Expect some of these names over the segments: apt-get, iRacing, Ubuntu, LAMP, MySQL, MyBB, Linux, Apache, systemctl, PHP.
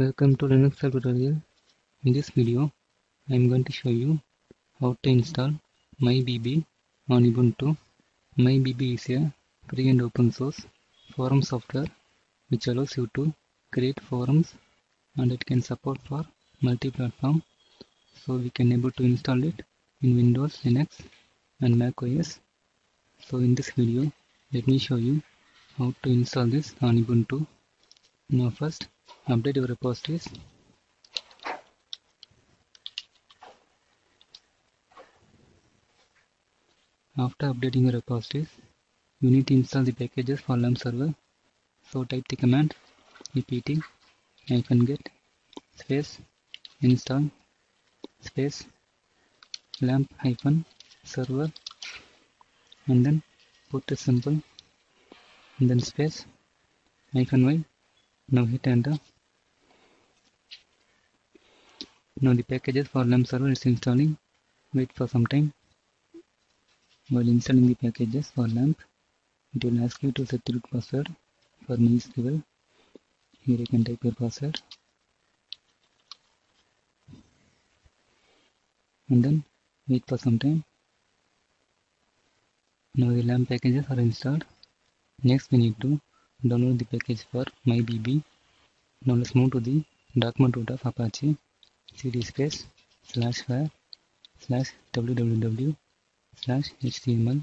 Welcome to Linux tutorial. In this video, I am going to show you how to install MyBB on Ubuntu. MyBB is a free and open source forum software which allows you to create forums, and it can support for multi-platform. So we can able to install it in Windows, Linux and Mac OS. So in this video, let me show you how to install this on Ubuntu. Now first, update your repositories. After updating your repositories, you need to install the packages for LAMP server. So type the command apt-get space install space LAMP-server and then put a symbol and then space -y. Now hit enter. Now the packages for LAMP server is installing. Wait for some time. While installing the packages for LAMP, it will ask you to set the root password for MySQL. Here you can type your password. And then wait for some time. Now the LAMP packages are installed. Next we need to download the package for MyBB. Now let's move to the document root of Apache. Cd space /file /www/html.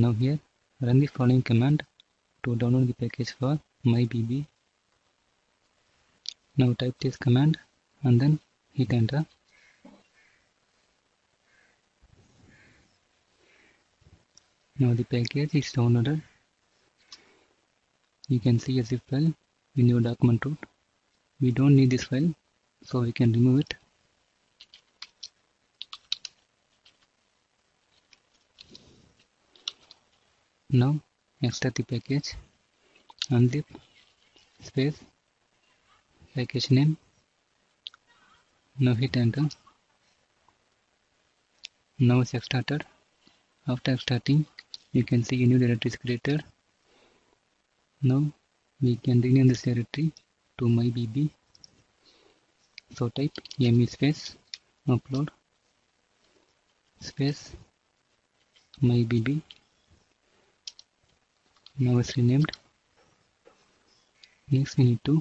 Now here run the following command to download the package for MyBB. Now type this command and then hit enter. Now the package is downloaded. You can see a zip file in your document root. We don't need this file, so we can remove it. Now extract the package, unzip space package name. Now hit enter. Now it's extracted. After extracting, you can see a new directory is created. Now we can rename this directory to MyBB. So type yami space upload space MyBB. Now it's renamed. Next we need to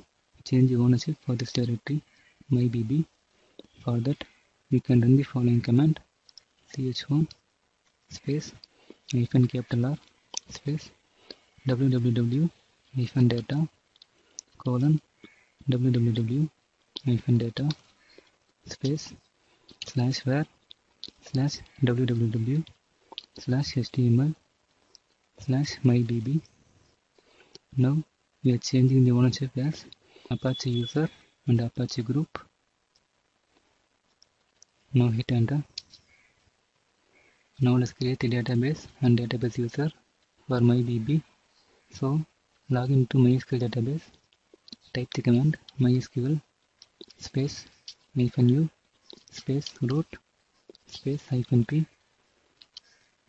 change the ownership for this directory MyBB. For that you can run the following command chhome space -R space www -data:\www\data space /var/www/html/mybb. Now we are changing the ownership as Apache user and Apache group. Now hit enter. Now let's create a database and database user for MyBB. So log into MySQL database, type the command MySQL space -u space root space -p.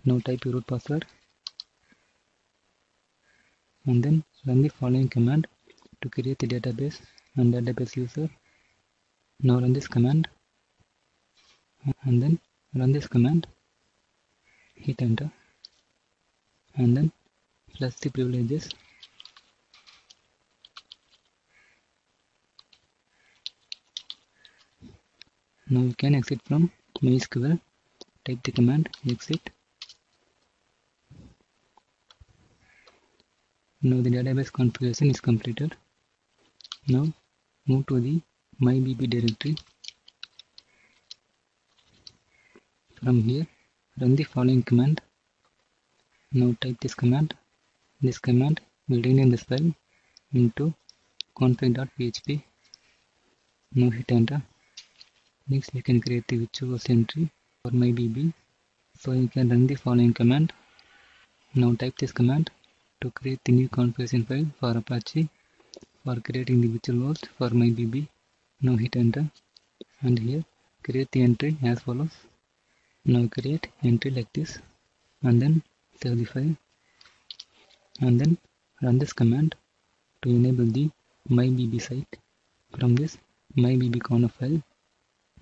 Now type your root password and then run the following command to create the database and database user. Now run this command and then run this command, hit enter and then plus the privileges. Now you can exit from MySQL, type the command exit. Now the database configuration is completed. Now move to the MyBB directory. From here run the following command. Now type this command. This command will rename this file into config.php. Now hit enter. Next we can create the virtual entry for MyBB. So you can run the following command. Now type this command to create the new configuration file for Apache for creating the virtualhost for MyBB. Now hit enter and here create the entry as follows. Now create entry like this and then save the file and then run this command to enable the MyBB site. From this MyBB conf file,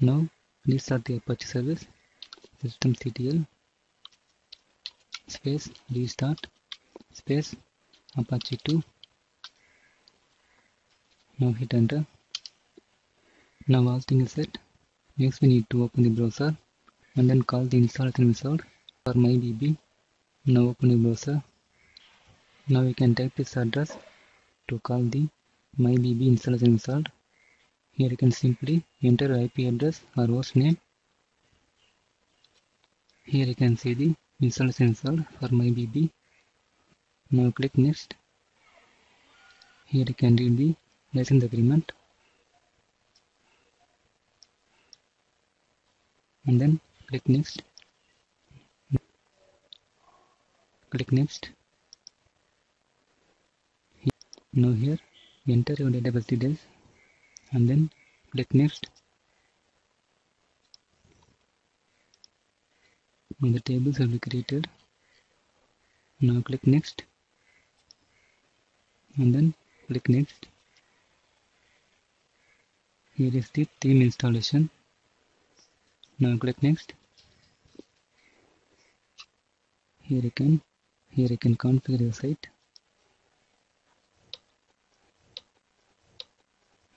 now restart the Apache service, systemctl space restart space Apache 2. Now hit enter. Now all thing is set. Next we need to open the browser and then call the installation method for MyBB. Now open the browser. Now we can type this address to call the MyBB installation method. Here you can simply enter IP address or host name. Here you can see the installation method for MyBB. Now click next. Here you can read the license agreement. And then click next. Click next. Now here enter your database details and then click next. And the tables will be created. Now click next and then click next. Here is the theme installation. Now click next. Here you can configure your site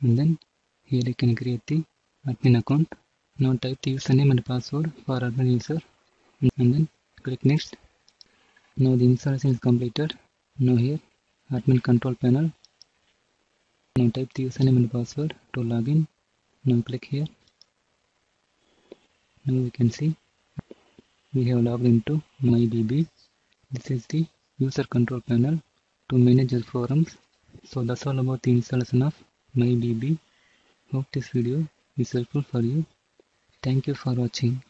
and then here you can create the admin account. Now type the username and password for admin user and then click next. Now the installation is completed. Now here admin control panel. Now type the username and password to login. Now click here. Now we can see we have logged into MyBB. This is the user control panel to manage your forums. So that's all about the installation of MyBB. Hope this video is helpful for you. Thank you for watching.